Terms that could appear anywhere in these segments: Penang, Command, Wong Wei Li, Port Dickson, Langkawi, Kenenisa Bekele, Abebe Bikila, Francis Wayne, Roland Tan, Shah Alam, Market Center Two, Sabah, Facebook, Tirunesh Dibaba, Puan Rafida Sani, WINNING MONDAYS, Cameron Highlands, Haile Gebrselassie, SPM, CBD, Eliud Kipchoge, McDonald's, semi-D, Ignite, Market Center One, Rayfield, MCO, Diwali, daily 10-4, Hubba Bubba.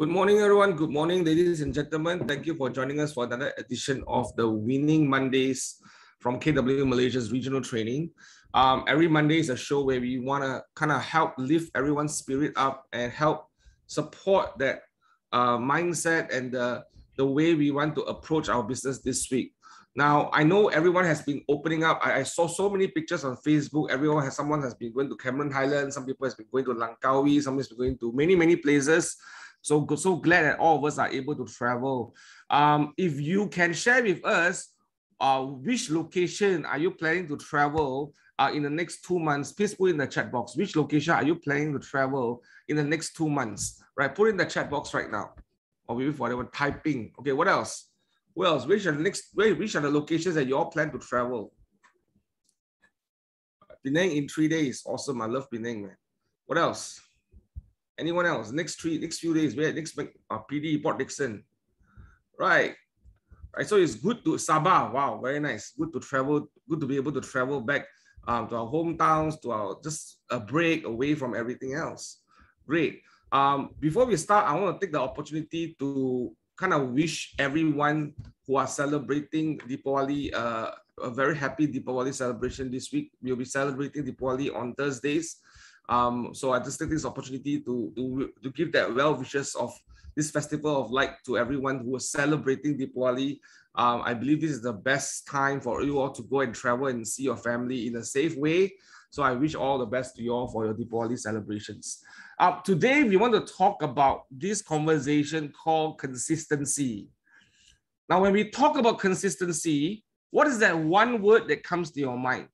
Good morning, everyone. Good morning, ladies and gentlemen. Thank you for joining us for another edition of the Winning Mondays from KW Malaysia's regional training. Every Monday is a show where we want to kind of help lift everyone's spirit up and help support that mindset and the way we want to approach our business this week. Now, I know everyone has been opening up. I saw so many pictures on Facebook. Someone has been going to Cameron Highlands. Some people has been going to Langkawi. Someone has been going to many, many places. So glad that all of us are able to travel. If you can share with us which location are you planning to travel in the next 2 months, please put in the chat box. Which location are you planning to travel in the next 2 months? Right, put in the chat box right now. Or maybe for whatever typing. Okay, what else? Well, which are the locations that you all plan to travel? Penang in 3 days. Awesome. I love Penang, man. What else? Anyone else? Next few days, we're at PD, Port Dickson. Right. So it's good to Sabah. Wow, very nice. Good to travel. Good to be able to travel back to our hometowns, to our just a break away from everything else. Great. Before we start, I want to take the opportunity to kind of wish everyone who are celebrating Diwali a very happy Diwali celebration this week. We'll be celebrating Diwali on Thursdays. So I just take this opportunity to give that well wishes of this festival of light to everyone who is celebrating Diwali. I believe this is the best time for you all to go and travel and see your family in a safe way. So I wish all the best to you all for your Diwali celebrations. Today, we want to talk about this conversation called consistency. Now, when we talk about consistency, what is that one word that comes to your mind?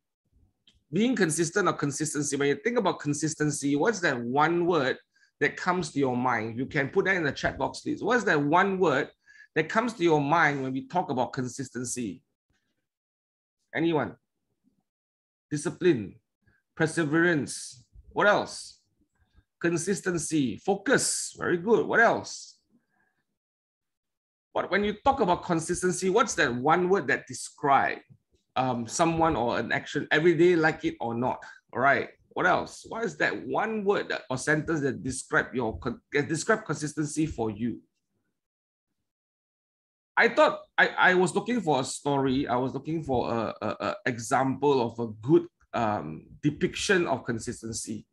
Being consistent or consistency, when you think about consistency, what's that one word that comes to your mind? You can put that in the chat box, please. What's that one word that comes to your mind when we talk about consistency? Anyone? Discipline, perseverance. What else? Consistency, focus. Very good. What else? But when you talk about consistency, what's that one word that describes someone or an action every day, like it or not? All right. What else? What is that one word that, or sentence that describe consistency for you? I thought I was looking for a story. I was looking for a example of a good depiction of consistency.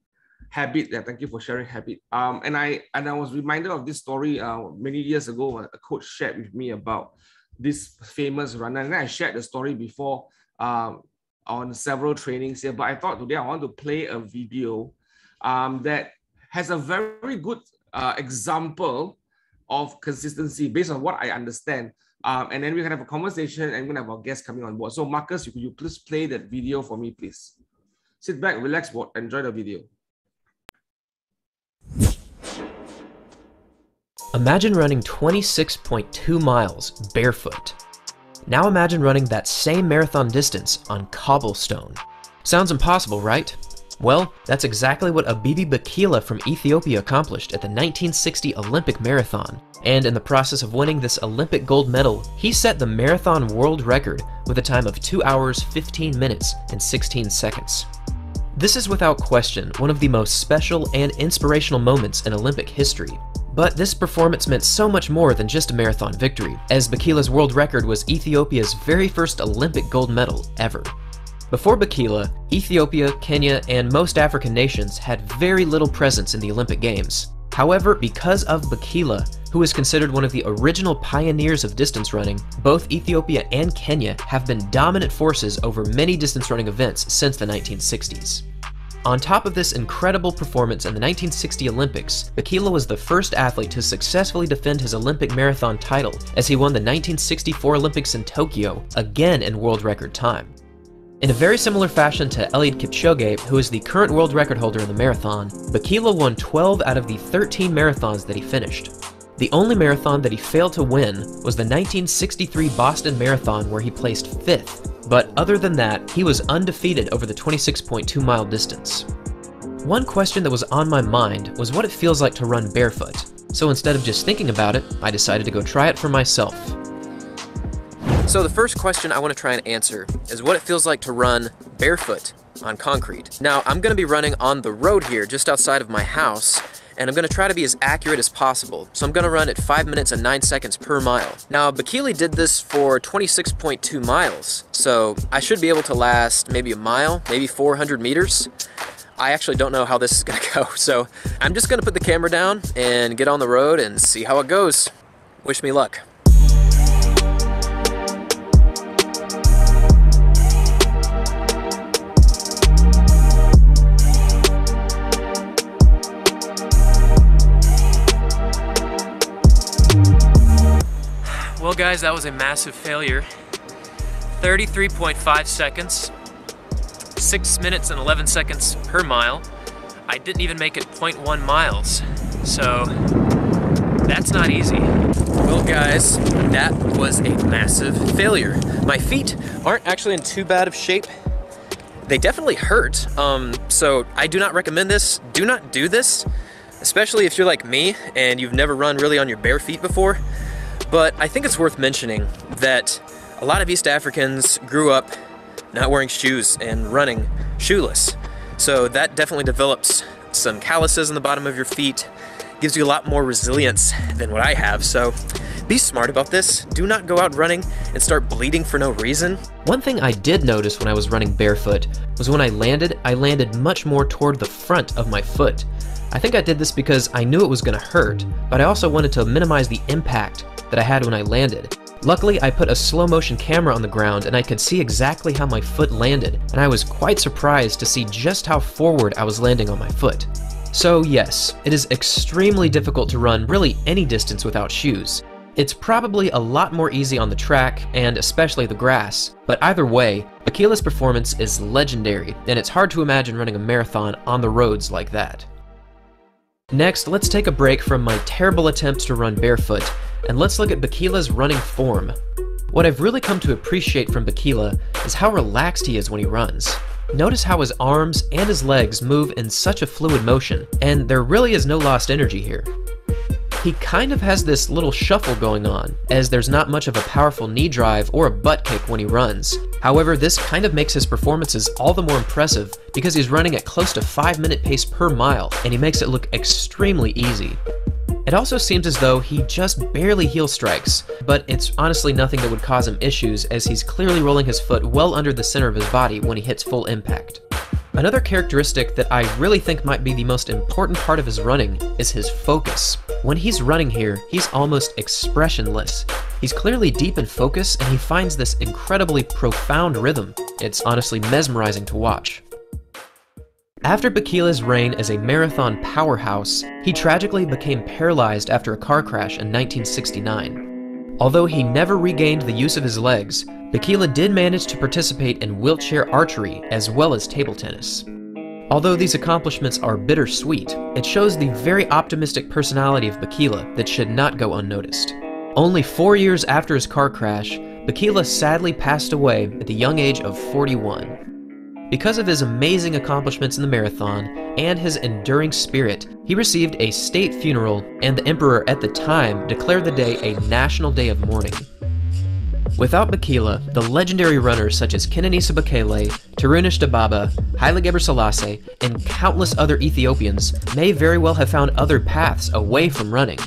Habit. Yeah, thank you for sharing habit. And I was reminded of this story many years ago. A coach shared with me about this famous runner, and I shared the story before on several trainings here, but I thought today I want to play a video that has a very good example of consistency based on what I understand, and then we can have a conversation and we're gonna have our guests coming on board. So Marcus, could you please play that video for me, please? Sit back, relax, enjoy the video. Imagine running 26.2 miles barefoot. Now imagine running that same marathon distance on cobblestone. Sounds impossible, right? Well, that's exactly what Abebe Bikila from Ethiopia accomplished at the 1960 Olympic Marathon. And in the process of winning this Olympic gold medal, he set the marathon world record with a time of 2 hours, 15 minutes, and 16 seconds. This is without question one of the most special and inspirational moments in Olympic history. But this performance meant so much more than just a marathon victory, as Bikila's world record was Ethiopia's very first Olympic gold medal ever. Before Bikila, Ethiopia, Kenya, and most African nations had very little presence in the Olympic Games. However, because of Bikila, who is considered one of the original pioneers of distance running, both Ethiopia and Kenya have been dominant forces over many distance running events since the 1960s. On top of this incredible performance in the 1960 Olympics, Bikila was the first athlete to successfully defend his Olympic marathon title, as he won the 1964 Olympics in Tokyo, again in world record time. In a very similar fashion to Eliud Kipchoge, who is the current world record holder in the marathon, Bikila won 12 out of the 13 marathons that he finished. The only marathon that he failed to win was the 1963 Boston Marathon, where he placed 5th. But other than that, he was undefeated over the 26.2 mile distance. One question that was on my mind was what it feels like to run barefoot. So instead of just thinking about it, I decided to go try it for myself. So the first question I want to try and answer is what it feels like to run barefoot on concrete. Now, I'm going to be running on the road here just outside of my house, and I'm going to try to be as accurate as possible, so I'm going to run at 5 minutes and 9 seconds per mile. Now, Bekele did this for 26.2 miles, so I should be able to last maybe a mile, maybe 400 meters. I actually don't know how this is going to go, so I'm just going to put the camera down and get on the road and see how it goes. Wish me luck. Well guys, that was a massive failure. 33.5 seconds, 6 minutes and 11 seconds per mile. I didn't even make it 0.1 miles, so that's not easy. Well guys, that was a massive failure. My feet aren't actually in too bad of shape. They definitely hurt, so I do not recommend this. Do not do this, especially if you're like me and you've never run really on your bare feet before. But I think it's worth mentioning that a lot of East Africans grew up not wearing shoes and running shoeless. So that definitely develops some calluses in the bottom of your feet, gives you a lot more resilience than what I have. So be smart about this. Do not go out running and start bleeding for no reason. One thing I did notice when I was running barefoot was when I landed much more toward the front of my foot. I think I did this because I knew it was going to hurt, but I also wanted to minimize the impact that I had when I landed. Luckily, I put a slow motion camera on the ground and I could see exactly how my foot landed, and I was quite surprised to see just how forward I was landing on my foot. So yes, it is extremely difficult to run really any distance without shoes. It's probably a lot more easy on the track and especially the grass, but either way, Bekile's performance is legendary and it's hard to imagine running a marathon on the roads like that. Next, let's take a break from my terrible attempts to run barefoot and let's look at Bekile's running form. What I've really come to appreciate from Bekele is how relaxed he is when he runs. Notice how his arms and his legs move in such a fluid motion, and there really is no lost energy here. He kind of has this little shuffle going on, as there's not much of a powerful knee drive or a butt kick when he runs. However, this kind of makes his performances all the more impressive because he's running at close to 5-minute pace per mile, and he makes it look extremely easy. It also seems as though he just barely heel strikes, but it's honestly nothing that would cause him issues as he's clearly rolling his foot well under the center of his body when he hits full impact. Another characteristic that I really think might be the most important part of his running is his focus. When he's running here, he's almost expressionless. He's clearly deep in focus and he finds this incredibly profound rhythm. It's honestly mesmerizing to watch. After Bekile's reign as a marathon powerhouse, he tragically became paralyzed after a car crash in 1969. Although he never regained the use of his legs, Bekele did manage to participate in wheelchair archery as well as table tennis. Although these accomplishments are bittersweet, it shows the very optimistic personality of Bekele that should not go unnoticed. Only 4 years after his car crash, Bekele sadly passed away at the young age of 41. Because of his amazing accomplishments in the marathon and his enduring spirit, he received a state funeral, and the emperor at the time declared the day a national day of mourning. Without Bekele, the legendary runners such as Kenenisa Bekele, Tirunesh Dibaba, Haile Gebrselassie, and countless other Ethiopians may very well have found other paths away from running.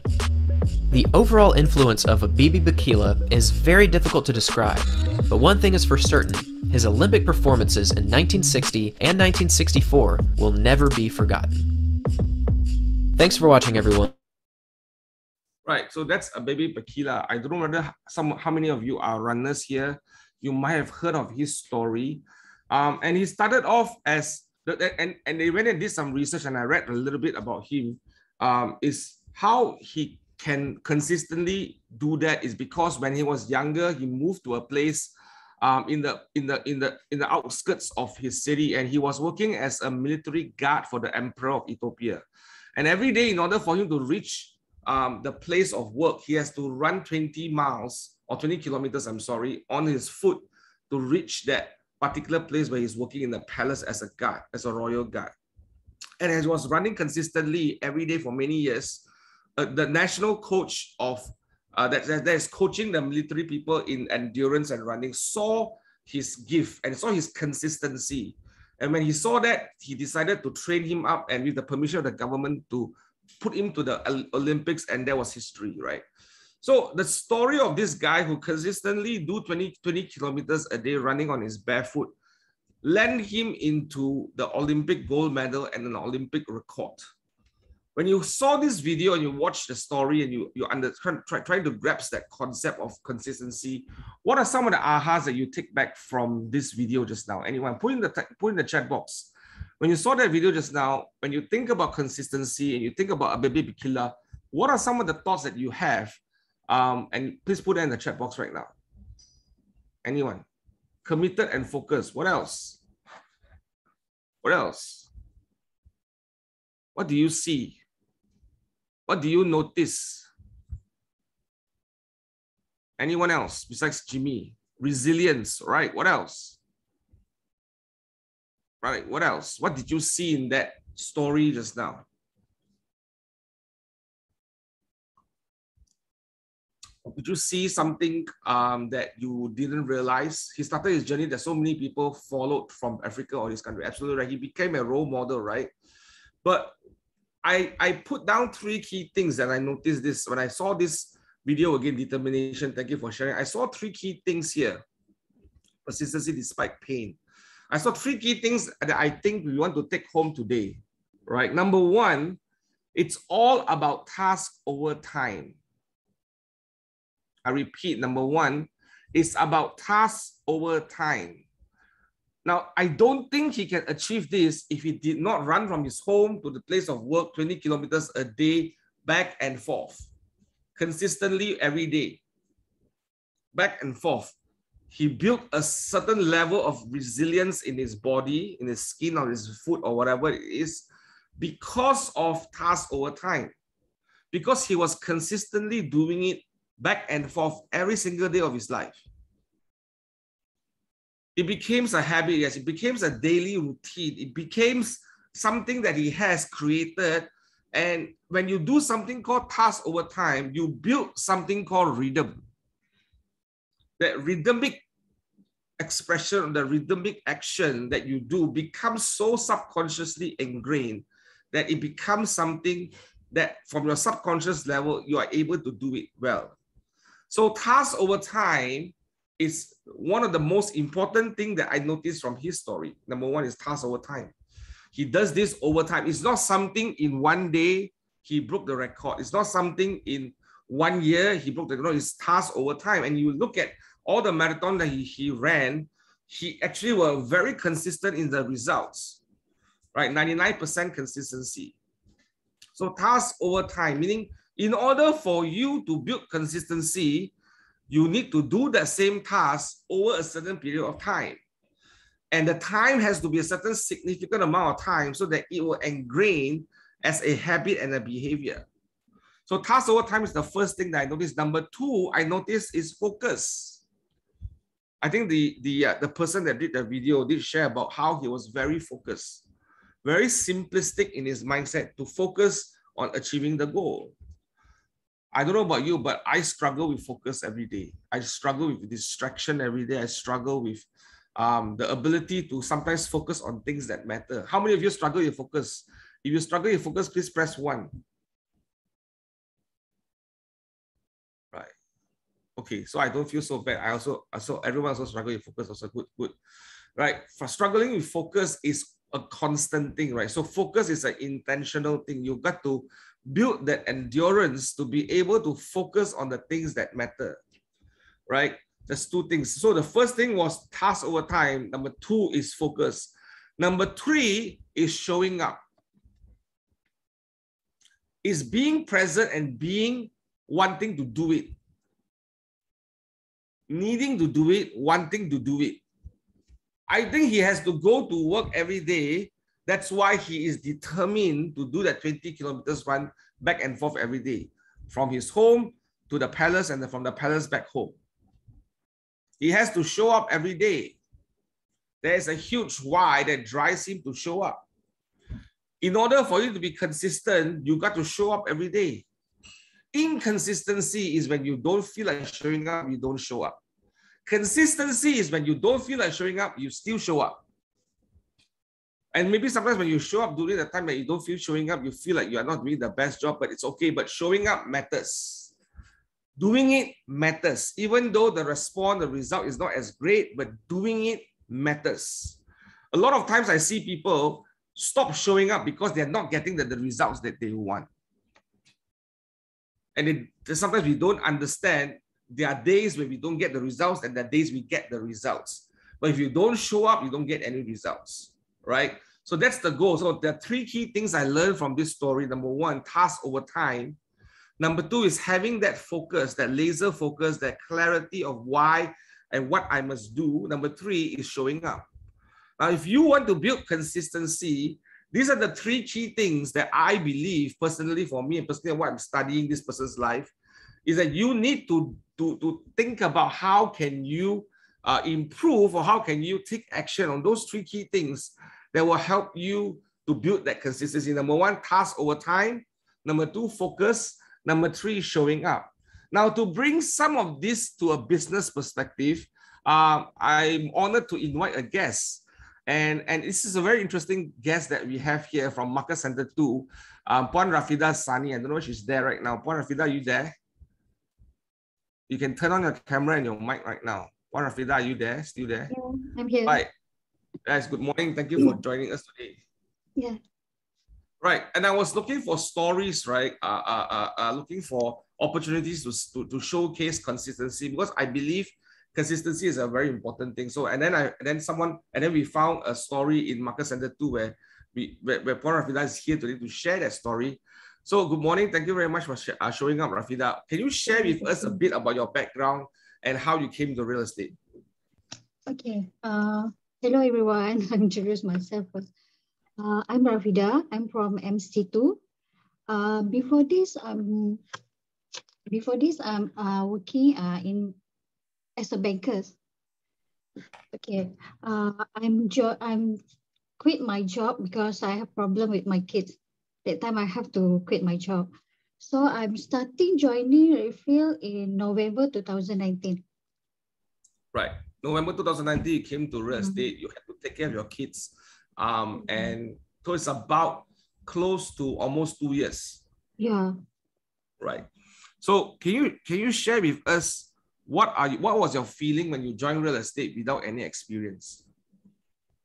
The overall influence of Abebe Bikila is very difficult to describe, but one thing is for certain, his Olympic performances in 1960 and 1964 will never be forgotten. Thanks for watching, everyone. Right, so that's Abebe Bikila. I don't know whether how many of you are runners here. You might have heard of his story. And he started off as, they went and did some research, and I read a little bit about him, is how he can consistently do that is because when he was younger, he moved to a place in the outskirts of his city, and he was working as a military guard for the emperor of Ethiopia. And every day, in order for him to reach the place of work, he has to run 20 miles or 20 kilometers, I'm sorry, on his foot to reach that particular place where he's working in the palace as a guard, as a royal guard. And as he was running consistently every day for many years, the national coach of that is coaching the military people in endurance and running saw his gift and saw his consistency. And when he saw that, he decided to train him up, and with the permission of the government, to put him to the Olympics, and that was history, right? So the story of this guy who consistently do 20 kilometers a day running on his barefoot led him into the Olympic gold medal and an Olympic record. When you saw this video and you watched the story and you're trying to grasp that concept of consistency, what are some of the ahas that you take back from this video just now? Anyone, put in the chat box. When you saw that video just now, when you think about consistency and you think about Abebe Bikila, what are some of the thoughts that you have? And please put that in the chat box right now. Anyone? Committed and focused. What else? What else? What do you see? What do you notice? Anyone else besides Jimmy? Resilience, right? What else? Right, what else? What did you see in that story just now? Did you see something that you didn't realize? He started his journey that so many people followed from Africa or his country. Absolutely right. He became a role model, right? But I put down three key things that I noticed this when I saw this video again. Determination. Thank you for sharing. I saw three key things here. Persistency despite pain. I saw three key things that I think we want to take home today, right? Number one, it's all about task over time. I repeat, number one, it's about task over time. Now, I don't think he can achieve this if he did not run from his home to the place of work 20 kilometers a day, back and forth, consistently every day, back and forth. He built a certain level of resilience in his body, in his skin or his foot or whatever it is, because of task over time, because he was consistently doing it back and forth every single day of his life. It becomes a habit, yes, it becomes a daily routine. It becomes something that he has created. And when you do something called task over time, you build something called rhythm. That rhythmic expression, the rhythmic action that you do becomes so subconsciously ingrained that it becomes something that from your subconscious level, you are able to do it well. So task over time is one of the most important things that I noticed from his story. Number one is task over time. He does this over time. It's not something in one day he broke the record. It's not something in 1 year he broke the record. It's task over time. And you look at all the marathon that he ran, he actually were very consistent in the results, right? 99% consistency. So task over time, meaning in order for you to build consistency, you need to do that same task over a certain period of time. And the time has to be a certain significant amount of time so that it will engrain as a habit and a behavior. So task over time is the first thing that I noticed. Number two, I noticed is focus. I think the person that did the video did share about how he was very focused, very simplistic in his mindset to focus on achieving the goal. I don't know about you, but I struggle with focus every day. I struggle with distraction every day. I struggle with the ability to sometimes focus on things that matter. How many of you struggle with focus? If you struggle with focus, please press 1. Right. Okay, so I don't feel so bad. I also everyone also struggles with focus. Also good. Right. For struggling with focus is a constant thing, right? So focus is an intentional thing. You've got to build that endurance to be able to focus on the things that matter, right? There's two things. So the first thing was task over time. Number two is focus. Number three is showing up. Is being present and being wanting to do it. Needing to do it, wanting to do it. I think he has to go to work every day. That's why he is determined to do that 20 kilometers run back and forth every day, from his home to the palace and from the palace back home. He has to show up every day. There is a huge why that drives him to show up. In order for you to be consistent, you got to show up every day. Inconsistency is when you don't feel like showing up, you don't show up. Consistency is when you don't feel like showing up, you still show up. And maybe sometimes when you show up during the time that you don't feel showing up, you feel like you are not doing the best job, but it's okay. But showing up matters. Doing it matters. Even though the response, the result is not as great, but doing it matters. A lot of times I see people stop showing up because they're not getting the results that they want. And sometimes we don't understand there are days where we don't get the results and there are days we get the results. But if you don't show up, you don't get any results, right? So that's the goal. So there are three key things I learned from this story. Number one, task over time. Number two is having that focus, that laser focus, that clarity of why and what I must do. Number three is showing up. Now, if you want to build consistency, these are the three key things that I believe personally for me and personally what I'm studying this person's life is that you need to think about how can you improve or how can you take action on those three key things that will help you to build that consistency. Number one, task over time. Number two, focus. Number three, showing up. Now, to bring some of this to a business perspective, I'm honored to invite a guest. And this is a very interesting guest that we have here from Market Center Two, Puan Rafida Sani. I don't know if she's there right now. Puan Rafida, are you there? You can turn on your camera and your mic right now. Puan Rafida, are you there? Still there? Yeah, I'm here. Right. Guys, good morning. Thank you for joining us today. Yeah. Right. And I was looking for stories, right? Looking for opportunities to showcase consistency because I believe consistency is a very important thing. So, and then we found a story in Market Center 2 where Puan Rafida is here today to share that story. So, good morning. Thank you very much for showing up, Rafida. Can you share with us a bit about your background and how you came to real estate? Okay. Hello, everyone. I'll introduce myself first. I'm Rafida. I'm from MC2. Before this, I'm working as a banker. Okay, I'm quit my job because I have problem with my kids. That time I have to quit my job. So I'm joining Rayfield in November 2019. Right, November 2019, you came to real estate. You had to take care of your kids. And so it's about close to almost 2 years. Yeah. Right. So can you share with us what was your feeling when you joined real estate without any experience?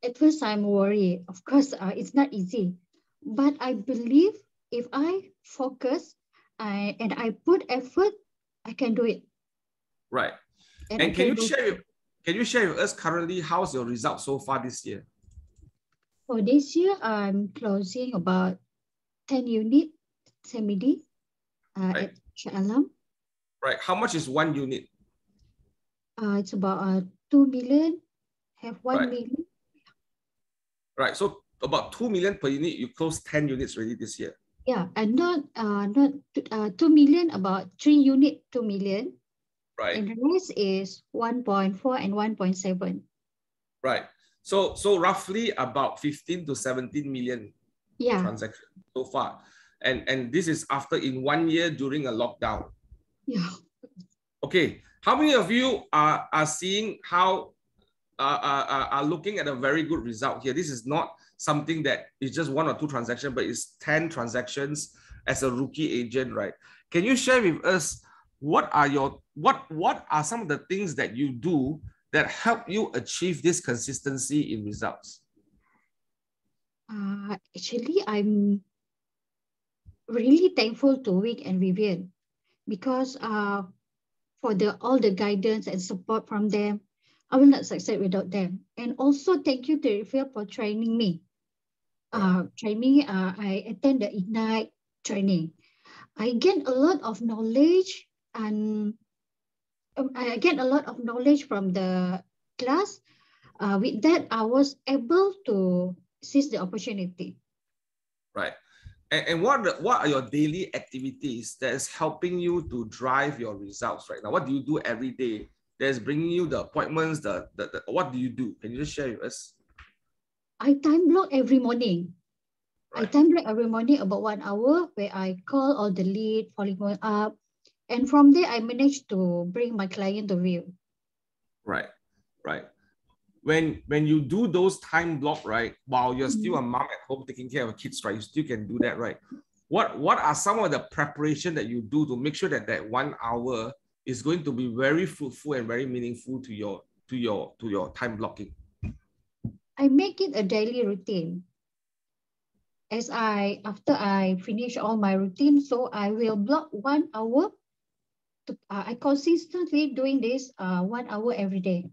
At first, I'm worried. Of course, it's not easy. But I believe if I focus and I put effort, I can do it. Right. And can you share with us currently how's your results so far this year? For this year, I'm closing about 10 units, semi-D at Shah Alam. Right. How much is one unit? It's about 2 million, have 1 million. Right, so about 2 million per unit. You closed 10 units already this year. Yeah, and not 2 million, about 3 unit, 2 million. Right, and the rest is 1.4 and 1.7. Right, so roughly about 15 to 17 million. Yeah. Transactions so far, and this is after in 1 year during a lockdown. Yeah. Okay. How many of you are seeing how are looking at a very good result here? This is not something that is just 1 or 2 transactions, but it's 10 transactions as a rookie agent, right? Can you share with us what are some of the things that you do that help you achieve this consistency in results? Actually, I'm really thankful to Vic and Vivian because for all the guidance and support from them. I will not succeed without them. And also thank you to Rayfield for training me. I attend the Ignite training. I gain a lot of knowledge from the class. With that, I was able to seize the opportunity. Right. And what are your daily activities that is helping you to drive your results right now? What do you do every day that is bringing you the appointments? What do you do? Can you just share with us? I time block every morning. Right. I time block every morning about 1 hour where I call all the lead, following up. And from there, I manage to bring my client to view. Right, right. when you do those time block, right, while you're still a mom at home taking care of kids, right, you still can do that, right? What are some of the preparation that you do to make sure that that 1 hour is going to be very fruitful and very meaningful to your time blocking? I make it a daily routine. As after I finish all my routine, so I will block 1 hour. I consistently doing this 1 hour every day.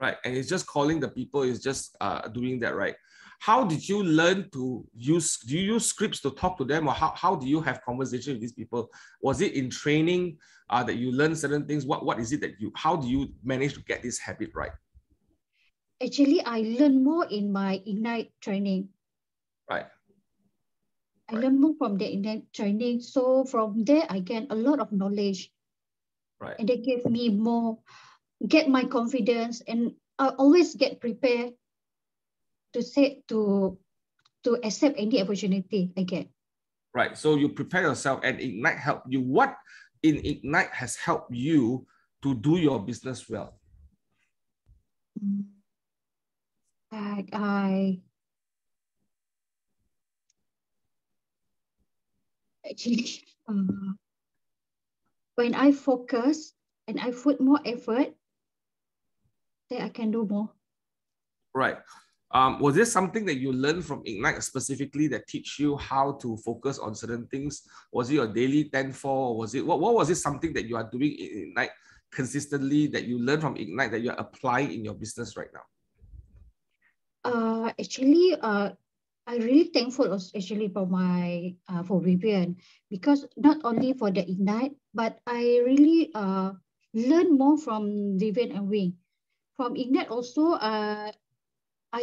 Right, and it's just calling the people. It's just doing that, right? How did you learn to use? Do you use scripts to talk to them, or how do you have conversation with these people? Was it in training that you learn certain things? What is it that you? How do you manage to get this habit right? Actually, I learn more in my Ignite training. Right. I learn more from the Ignite training. So from there, I gain a lot of knowledge. Right. And they gave me more, get my confidence, and I always get prepared to say, to accept any opportunity I get. Right. So you prepare yourself, and Ignite helped you. What in Ignite has helped you to do your business well? Actually, when I focus and I put more effort, then I can do more. Right. Was this something that you learned from Ignite specifically that teach you how to focus on certain things? Was it your daily 10-4? Or was it what was it something that you are doing in Ignite consistently that you learned from Ignite that you are applying in your business right now? Actually, I'm really thankful especially for my for Vivian, because not only for the Ignite, but I really learned more from Vivian and Wing. From Ignite also, I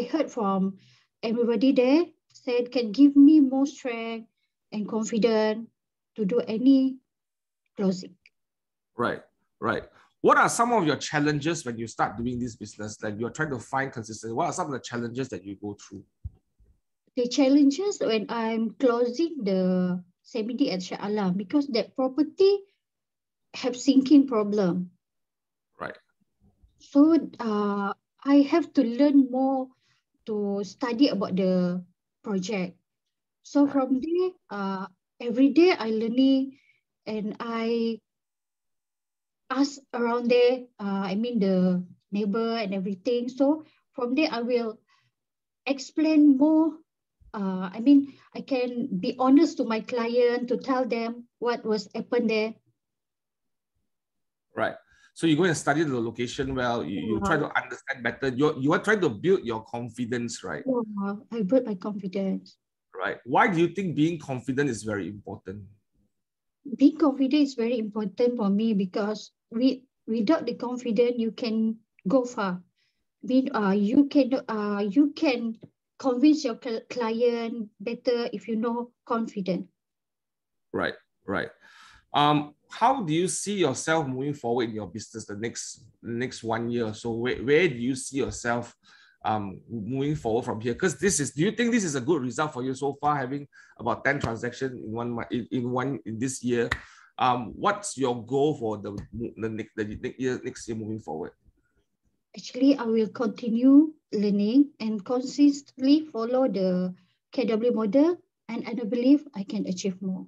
heard from everybody there said can give me more strength and confidence to do any closing. Right, right. What are some of your challenges when you start doing this business that you're trying to find consistency? What are some of the challenges that you go through? The challenges when I'm closing the CBD at Shah Alam, because that property have sinking problem. Right. So I have to learn more to study about the project. So from there, every day I learning and I ask around there, I mean the neighbor and everything. So from there, I will explain more. I mean, I can be honest to my client to tell them what was happened there. Right. So you go and study the location well. You try to understand better. You are trying to build your confidence, right? Yeah, I built my confidence. Right. Why do you think being confident is very important? Being confident is very important for me because without the confidence, you can go far. You can convince your client better if you know confident. Right, right. How do you see yourself moving forward in your business the next 1 year? So where do you see yourself moving forward from here? Because this is, do you think this is a good result for you so far, having about 10 transactions in this year? What's your goal for the next year moving forward? Actually, I will continue learning and consistently follow the KW model, and I believe I can achieve more.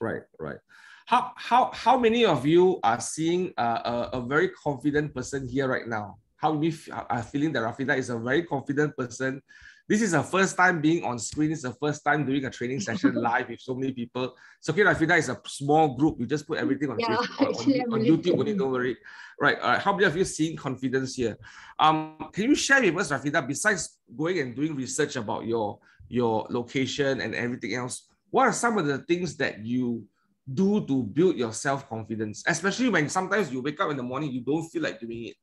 Right, right. How many of you are seeing a very confident person here right now? How many are feeling that Rafida is a very confident person? This is her first time being on screen. It's the first time doing a training session live with so many people. It's okay, Rafida is a small group. You just put everything on Facebook, on YouTube, really, don't worry. Right. How many of you seeing confidence here? Can you share with us, Rafida, besides going and doing research about your location and everything else, what are some of the things that you do to build your self-confidence, especially when sometimes you wake up in the morning, you don't feel like doing it,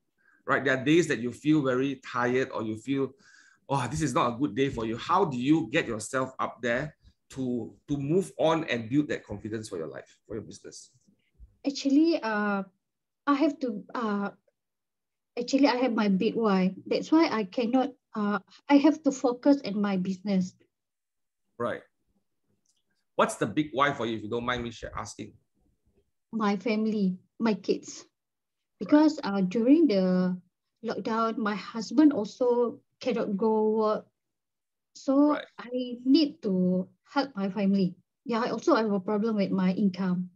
right? There are days that you feel very tired or you feel, oh, this is not a good day for you. How do you get yourself up there to move on and build that confidence for your life, for your business? Actually, I have my big why. That's why I cannot, I have to focus on my business. Right. What's the big why for you, if you don't mind me asking? My family, my kids. Because during the lockdown, my husband also cannot go work. So right. I need to help my family. Yeah, I also have a problem with my income.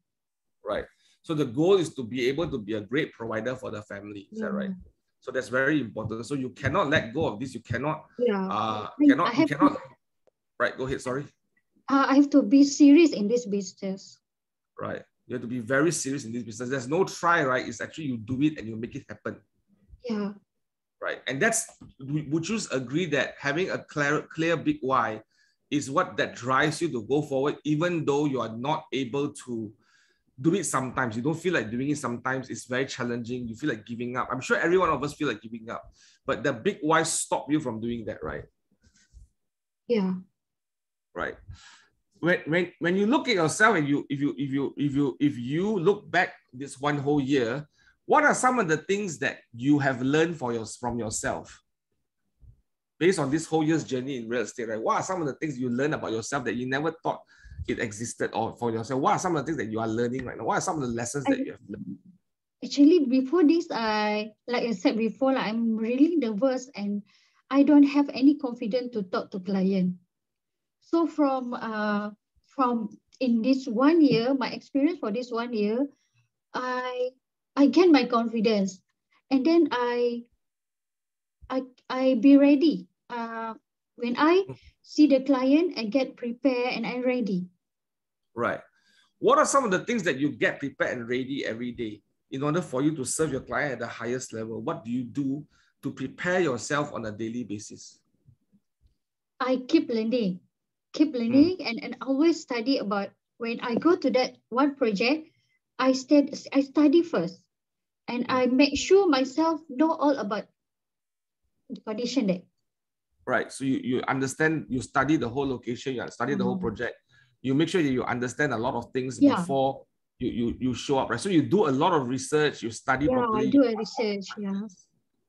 Right. So the goal is to be able to be a great provider for the family. Is that right? So that's very important. So you cannot let go of this. You cannot. Yeah. Right. Go ahead. Sorry. I have to be serious in this business. Right. You have to be very serious in this business. There's no try. Right. It's actually you do it and you make it happen. Yeah. Right. And that's, would you agree that having a clear big why is what that drives you to go forward, even though you are not able to do it sometimes. You don't feel like doing it sometimes. It's very challenging. You feel like giving up. I'm sure every one of us feel like giving up. But the big why stop you from doing that, right? Yeah. Right. When you look at yourself and if you look back this one whole year, what are some of the things that you have learned from yourself? Based on this whole year's journey in real estate, right? What are some of the things you learn about yourself that you never thought it existed or for yourself? What are some of the things that you are learning right now? What are some of the lessons that you have learned? Actually, before this, like I said before, I'm really nervous and I don't have any confidence to talk to clients. So in this 1 year, my experience for this 1 year, I gained my confidence, and then I be ready. When I see the client and get prepared and I'm ready. Right. What are some of the things that you get prepared and ready every day in order for you to serve your client at the highest level? What do you do to prepare yourself on a daily basis? I keep learning and always study about when I go to that one project, I study first and I make sure myself know all about the condition there. Right. So you understand, you study the whole location, you study the whole project. You make sure that you understand a lot of things before you show up, right? So you do a lot of research, you study properly. I do a research,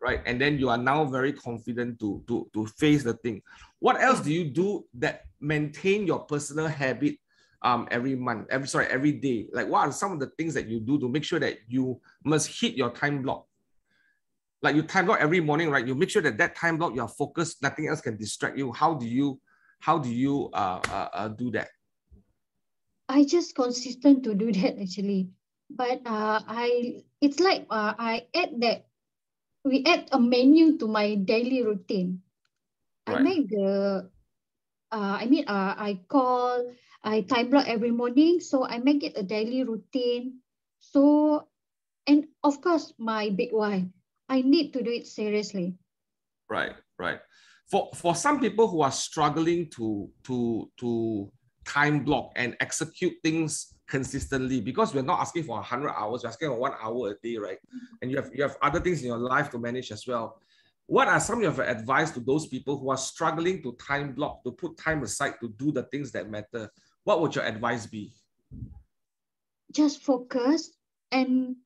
Right. And then you are now very confident to face the thing. What else do you do that maintain your personal habit every day? Like what are some of the things that you do to make sure that you must hit your time block? Like you time block every morning, right? You make sure that time block, you are focused, nothing else can distract you. How do you do that? I just consistent to do that actually. But we add a menu to my daily routine. Right. I time block every morning. So I make it a daily routine. So, and of course my big why. I need to do it seriously. Right, right. For some people who are struggling to time block and execute things consistently, because we're not asking for 100 hours, we're asking for 1 hour a day, right? And you have other things in your life to manage as well. What are some of your advice to those people who are struggling to time block, to put time aside to do the things that matter? What would your advice be? Just focus and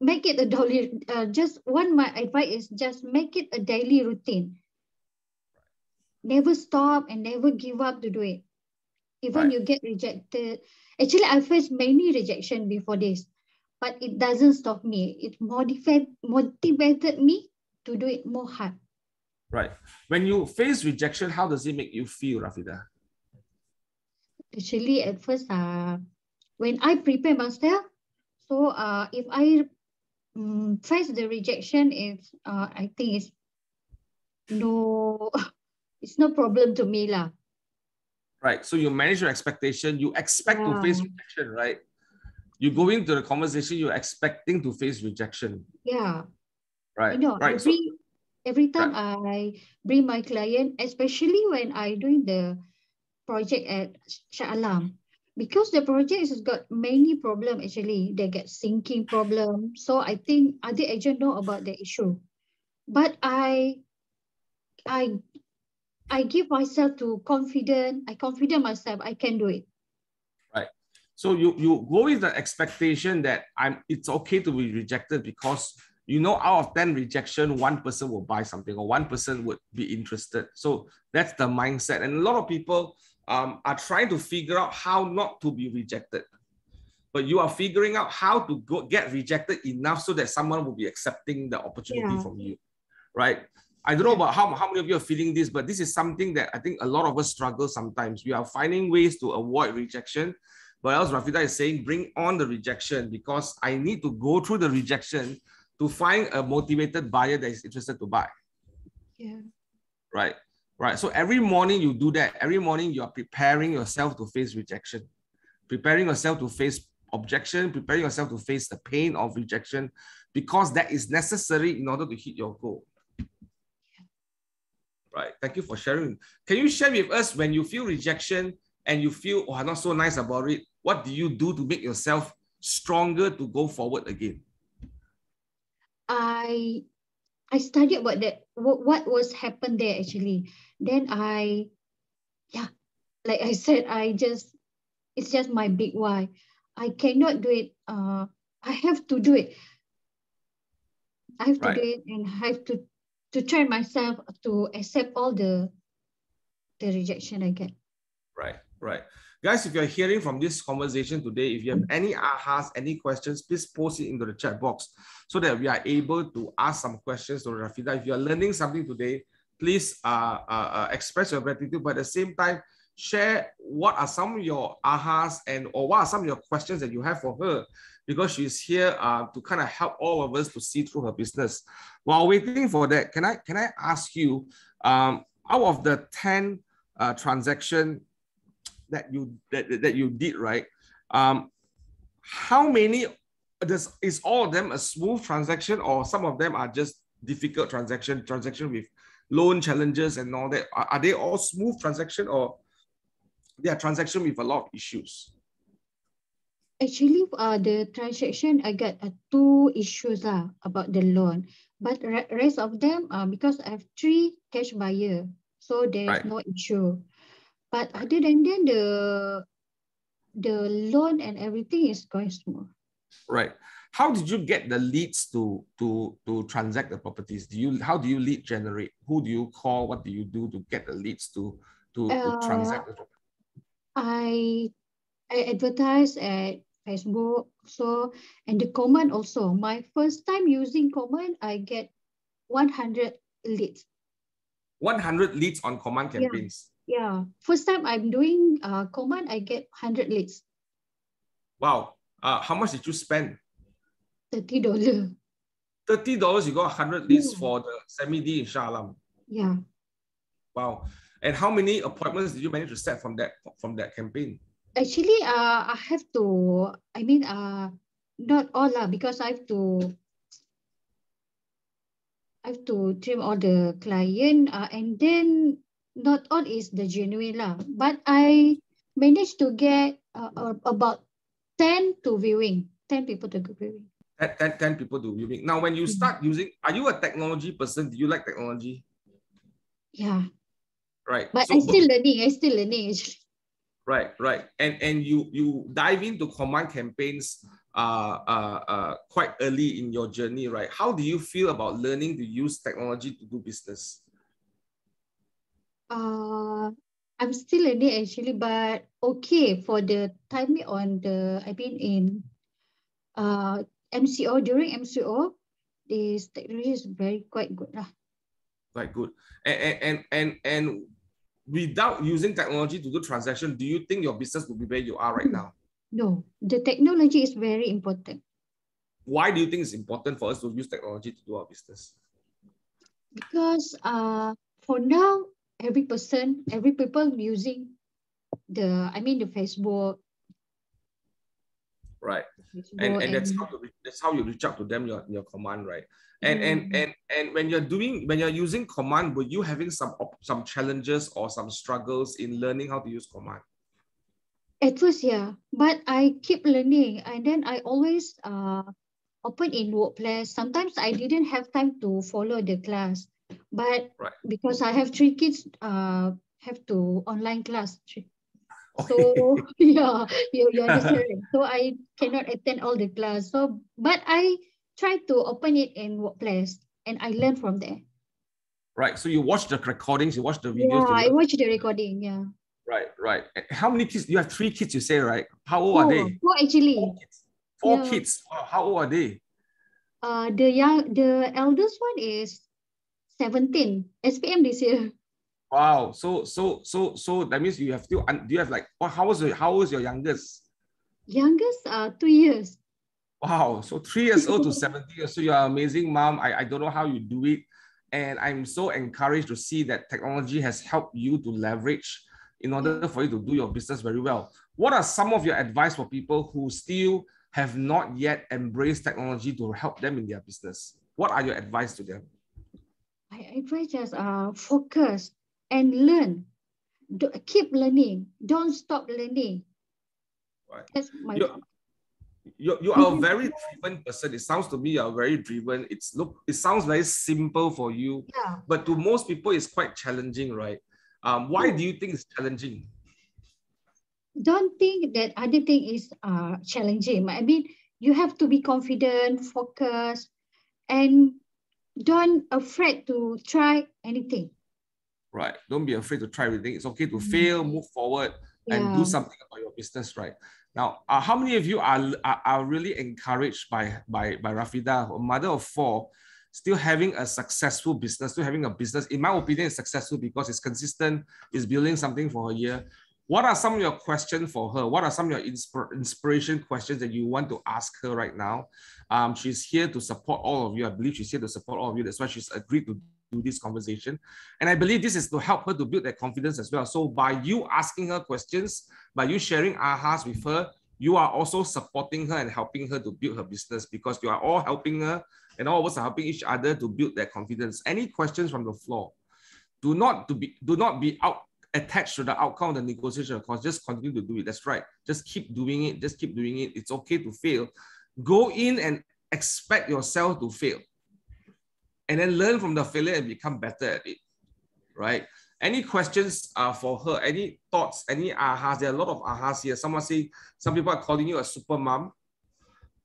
make it a daily. My advice is just make it a daily routine. Never stop and never give up to do it. Even you get rejected. Actually, I faced many rejection before this, but it doesn't stop me. It motivated me to do it more hard. Right. When you face rejection, how does it make you feel, Rafida? Actually, at first, when I prepare myself, so if I face the rejection, I think it's no problem to me lah. Right. So you manage your expectation. You expect to face rejection, right? You go into the conversation. You're expecting to face rejection. Yeah. Right. You know, right. Every time I bring my client, especially when I doing the project at Shah Alam, because the project has got many problems. Actually, they get sinking problem. So I think other agent know about the issue, but I give myself to confident. I confident myself. I can do it. Right. So you go with the expectation that it's okay to be rejected because you know out of 10 rejection, one person will buy something or one person would be interested. So that's the mindset. And a lot of people are trying to figure out how not to be rejected. But you are figuring out how to get rejected enough so that someone will be accepting the opportunity from you. right? I don't know about how many of you are feeling this, but this is something that I think a lot of us struggle sometimes. We are finding ways to avoid rejection, but else Rafida is saying, bring on the rejection, because I need to go through the rejection to find a motivated buyer that is interested to buy. Yeah. Right, right. So every morning you do that. Every morning you are preparing yourself to face rejection, preparing yourself to face objection, preparing yourself to face the pain of rejection, because that is necessary in order to hit your goal. Right. Thank you for sharing. Can you share with us, when you feel rejection and you feel, oh, I'm not so nice about it, what do you do to make yourself stronger to go forward again? I studied about that, what was happened there actually. Then I, yeah, like I said, it's just my big why. I cannot do it. I have to do it. I have to do it, and I have to train myself to accept all the rejection I get. Right, right. Guys, if you're hearing from this conversation today, if you have any ahas, any questions, please post it into the chat box so that we are able to ask some questions to Rafida. If you're learning something today, please express your gratitude, but at the same time, share what are some of your ahas or what are some of your questions that you have for her, because she's here to kind of help all of us to see through her business. While waiting for that, can I ask you, out of the 10 transactions that you did, right? How many, is all of them a smooth transaction, or some of them are just difficult transaction with loan challenges and all that? Are they all smooth transaction, or they are transaction with a lot of issues? Actually, the transaction, I got two issues about the loan, but rest of them, because I have 3 cash buyer, so there's no issue. But other than that, the loan and everything is going smooth. Right. How did you get the leads to transact the properties? How do you lead generate? Who do you call? What do you do to get the leads to transact the property? I advertise at Facebook, so, and the Command also. My first time using Command, I get 100 leads. 100 leads on Command campaigns? Yeah. First time I'm doing Command, I get 100 leads. Wow. How much did you spend? $30. $30, you got 100 leads for the semi-D in Shah Alam. Yeah. Wow. And how many appointments did you manage to set from that campaign? Actually, I have to. I mean, not all lah, because I have to trim all the client, and then not all is the genuine lah. But I managed to get about 10 people to viewing. 10 people to viewing. Now, when you start using, are you a technology person? Do you like technology? Yeah. Right. But so, I'm still learning actually. Right, right. And you dive into Command campaigns quite early in your journey, right? How do you feel about learning to use technology to do business? I'm still learning actually, but okay, for the timing on the, I've been in MCO, during MCO, this technology is quite good lah. Quite good. And without using technology to do transaction, do you think your business will be where you are right now? No, the technology is very important. Why do you think it's important for us to use technology to do our business? Because for now, every people using the Facebook. Right, and that's how you reach out to them, your Command, right? And when you're using Command, were you having some challenges or some struggles in learning how to use Command? At first, yeah, but I keep learning, and then I always open in workplace. Sometimes I didn't have time to follow the class, but because I have 3 kids, have to online class. So yeah, you understand. So I cannot attend all the class. So, but I try to open it in workplace, and I learn from there. Right. So you watch the recordings, you watch the videos. Yeah, I watch the recording. Yeah. Right, right. How many kids? You have 3 kids. You say, right? How old are they? 4 actually. 4 kids. How old are they? The eldest one is 17 SPM this year. Wow. So that means you have still, do you have like, how was your youngest? Youngest, 2 years. Wow. So 3 years old to 70 years. So you're an amazing mom. I don't know how you do it. And I'm so encouraged to see that technology has helped you to leverage in order for you to do your business very well. What are some of your advice for people who still have not yet embraced technology to help them in their business? What are your advice to them? My advice is focus and learn. Keep learning. Don't stop learning. Right. That's my advice. You are a very driven person. It sounds to me you are very driven. It sounds very simple for you, yeah, but to most people it's quite challenging, right? Why do you think it's challenging? Don't think that other thing is challenging. I mean, you have to be confident, focused, and don't afraid to try anything. Right. Don't be afraid to try everything. It's okay to fail, move forward, yeah, and do something about your business, right? Now, how many of you are really encouraged by Rafida, a mother of four, still having a successful business, still having a business? In my opinion, it's successful because it's consistent, it's building something for her year. What are some of your questions for her? What are some of your inspiration questions that you want to ask her right now? She's here to support all of you. I believe she's here to support all of you. That's why she's agreed to do this conversation. And I believe this is to help her to build that confidence as well. So by you asking her questions, by you sharing ahas with her, you are also supporting her and helping her to build her business, because you are all helping her and all of us are helping each other to build that confidence. Any questions from the floor? Do not be attached to the outcome of the negotiation, of course. Just continue to do it. That's right. Just keep doing it. Just keep doing it. It's okay to fail. Go in and expect yourself to fail. And then learn from the failure and become better at it, right? Any questions for her? Any thoughts? Any ahas? There are a lot of ahas here. Someone say, some people are calling you a super mom,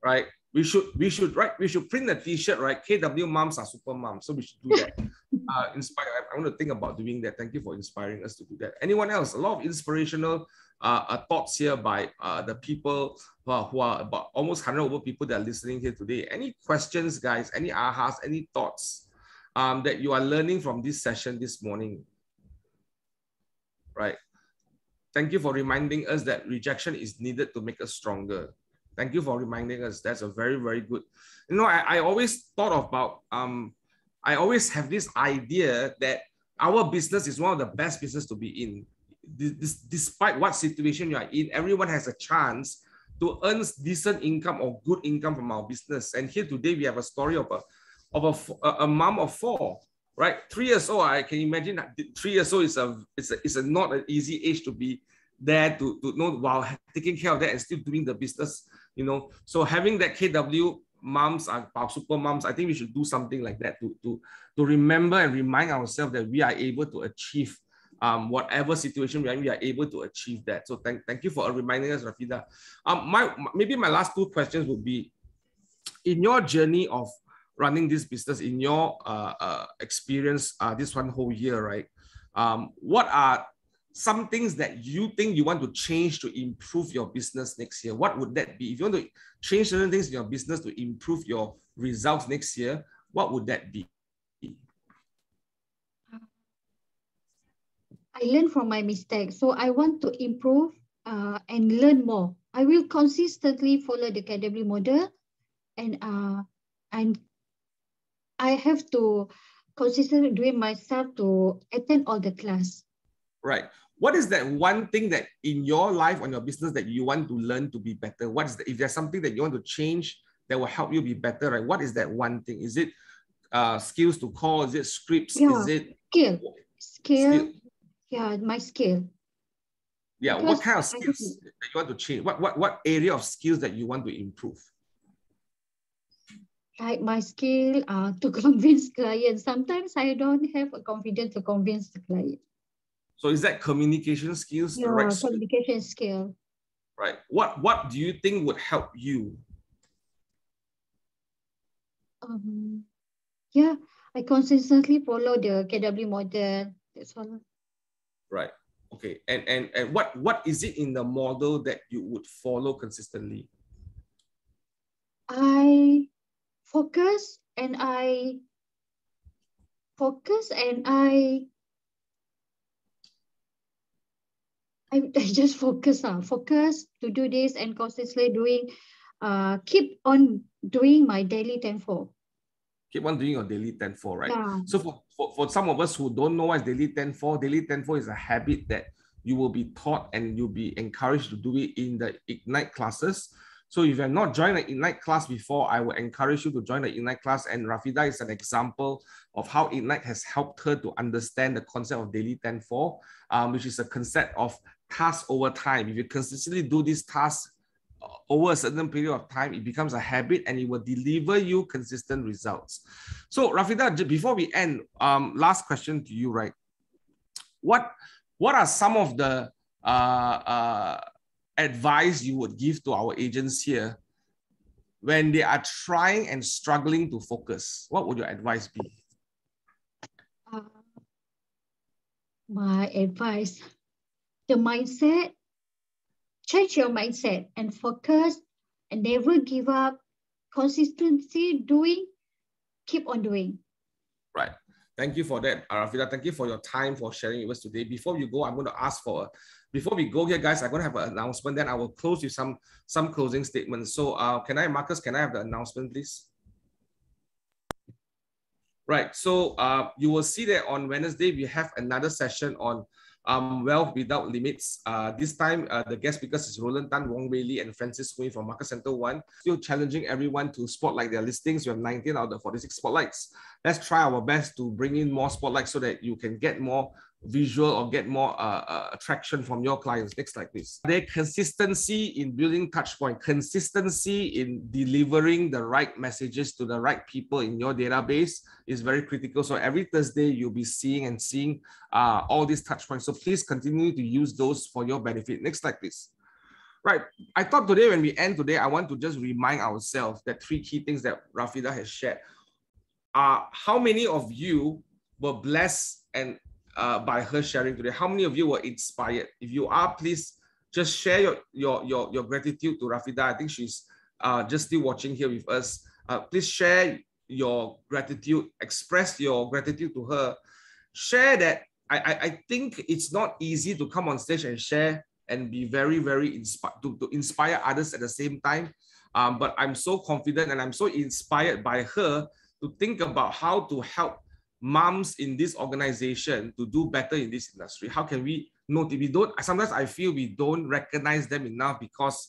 right? We should print a T-shirt, right? KW moms are super moms. So we should do that. I want to think about doing that. Thank you for inspiring us to do that. Anyone else? A lot of inspirational thoughts here by the people who are about almost 100 over people that are listening here today. Any questions, guys? Any ahas? Any thoughts that you are learning from this session this morning? Right. Thank you for reminding us that rejection is needed to make us stronger. Thank you for reminding us. That's a very, very good. You know, I always thought about, I always have this idea that our business is one of the best business to be in. Despite what situation you are in, everyone has a chance to earn decent income or good income from our business. And here today, we have a story of a mom of four, right? 3 years old. I can imagine that 3 years old is not an easy age to be there to know while taking care of that and still doing the business, you know. So having that KW moms are super moms, I think we should do something like that to remember and remind ourselves that we are able to achieve whatever situation we are in, we are able to achieve that. So thank you for reminding us, Rafida. Maybe my last two questions would be, in your journey of running this business, in your experience this one whole year, right? What are some things that you think you want to change to improve your business next year? What would that be? If you want to change certain things in your business to improve your results next year, what would that be? I learn from my mistakes. So I want to improve and learn more. I will consistently follow the KW model, and I have to consistently do it myself to attend all the class. Right. What is that one thing that in your life, on your business, that you want to learn to be better? What is that? If there's something that you want to change that will help you be better, right? What is that one thing? Is it skills to call? Is it scripts? Yeah. Is it skill? Yeah, my skill. Yeah, because what kind of skills that you want to change? What area of skills that you want to improve? Like my skill to convince clients. Sometimes I don't have a confidence to convince the client. So is that communication skills? Yeah, right, communication skill. Right. What do you think would help you? Yeah, I consistently follow the KW model. That's all. Right. Okay. And what is it in the model that you would follow consistently? I focus and I focus, and I just focus to do this and consistently doing, keep on doing my daily 10-4. Keep on doing your daily 10-4, right? Yeah. So for some of us who don't know what is daily 10-4, daily 10-4 is a habit that you will be taught and you'll be encouraged to do it in the Ignite classes. So if you have not joined the Ignite class before, I will encourage you to join the Ignite class. And Rafida is an example of how Ignite has helped her to understand the concept of daily 10-4, which is a concept of task over time. If you consistently do this task over a certain period of time, it becomes a habit and it will deliver you consistent results. So Rafida, before we end, last question to you, right? What are some of the advice you would give to our agents here when they are trying and struggling to focus? What would your advice be? My advice, the mindset, change your mindset and focus and never give up. Consistency, doing, keep on doing. Right. Thank you for that, Rafida. Thank you for your time, for sharing with us today. Before you go, I'm going to ask for, before we go here, guys, I'm going to have an announcement. Then I will close with some closing statements. So Marcus, can I have the announcement, please? Right. So you will see that on Wednesday, we have another session on Wealth Without Limits. This time, the guest speakers is Roland Tan, Wong Wei Li, and Francis Wayne from Market Center One. Still challenging everyone to spotlight their listings. We have 19 out of the 46 spotlights. Let's try our best to bring in more spotlights so that you can get more visual or get more attraction from your clients. Next slide, please. Their consistency in building touchpoint, consistency in delivering the right messages to the right people in your database is very critical. So every Thursday, you'll be seeing all these touchpoints. So please continue to use those for your benefit. Next slide, please. Right. I thought today, when we end today, I want to just remind ourselves that three key things that Rafida has shared are how many of you were blessed and by her sharing today. How many of you were inspired? If you are, please just share your gratitude to Rafida. I think she's just still watching here with us. Please share your gratitude, express your gratitude to her. Share that. I think it's not easy to come on stage and share and be very, very inspired to inspire others at the same time. But I'm so confident and I'm so inspired by her to think about how to help moms in this organization to do better in this industry. How can we notice? We don't, sometimes I feel we don't recognize them enough because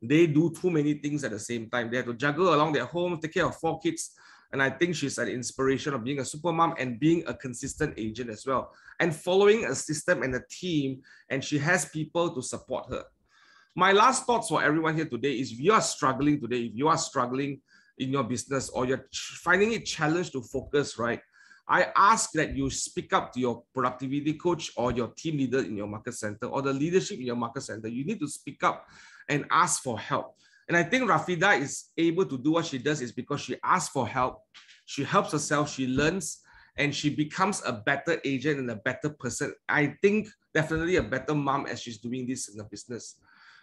they do too many things at the same time. They have to juggle along their home, take care of 4 kids. And I think she's an inspiration of being a super mom and being a consistent agent as well, and following a system and a team. And she has people to support her. My last thoughts for everyone here today is if you are struggling today, if you are struggling in your business or you're finding it challenged to focus, right? I ask that you speak up to your productivity coach or your team leader in your market center or the leadership in your market center. You need to speak up and ask for help. And I think Rafida is able to do what she does is because she asks for help. She helps herself, she learns, and she becomes a better agent and a better person. I think definitely a better mom as she's doing this in the business.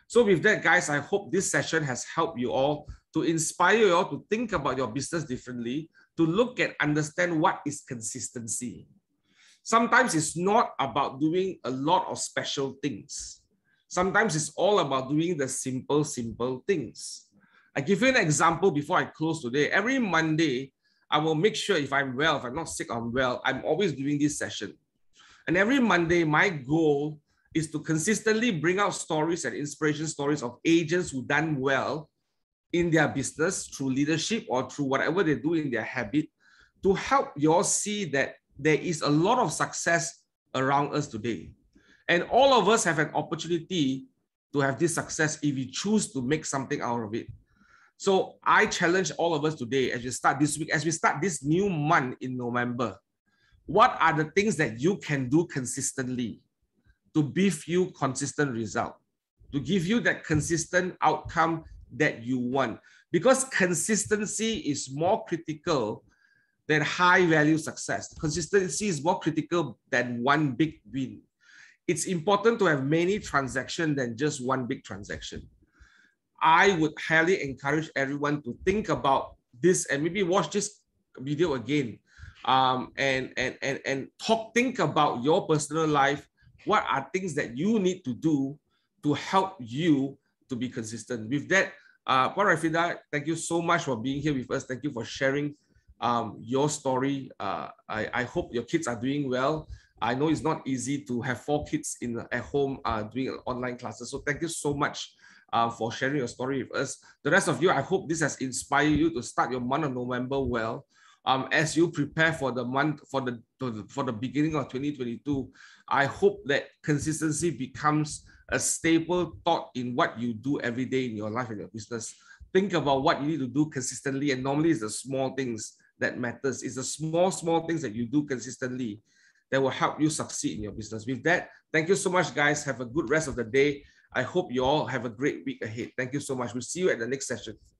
So with that, guys, I hope this session has helped you all to inspire you all to think about your business differently, to look at, understand what is consistency. Sometimes it's not about doing a lot of special things. Sometimes it's all about doing the simple things. I give you an example before I close today. Every Monday, I will make sure if I'm well, if I'm not sick, I'm well, I'm always doing this session. And every Monday, my goal is to consistently bring out stories and inspiration stories of agents who done well in their business through leadership or through whatever they do in their habit to help you all see that there is a lot of success around us today. And all of us have an opportunity to have this success if we choose to make something out of it. So I challenge all of us today as we start this week, as we start this new month in November, what are the things that you can do consistently to give you consistent result, to give you that consistent outcome that you want? Because consistency is more critical than high value success. Consistency is more critical than one big win. It's important to have many transactions than just one big transaction. I would highly encourage everyone to think about this and maybe watch this video again. and think about your personal life. What are things that you need to do to help you to be consistent? With that, Puan Rafida, thank you so much for being here with us. Thank you for sharing your story. I hope your kids are doing well. I know it's not easy to have 4 kids at home doing online classes. So thank you so much for sharing your story with us. The rest of you, I hope this has inspired you to start your month of November well. As you prepare for the month, for the beginning of 2022, I hope that consistency becomes a staple thought in what you do every day in your life and your business. Think about what you need to do consistently, and normally it's the small things that matters. It's the small things that you do consistently that will help you succeed in your business. With that, thank you so much, guys. Have a good rest of the day. I hope you all have a great week ahead. Thank you so much. We'll see you at the next session.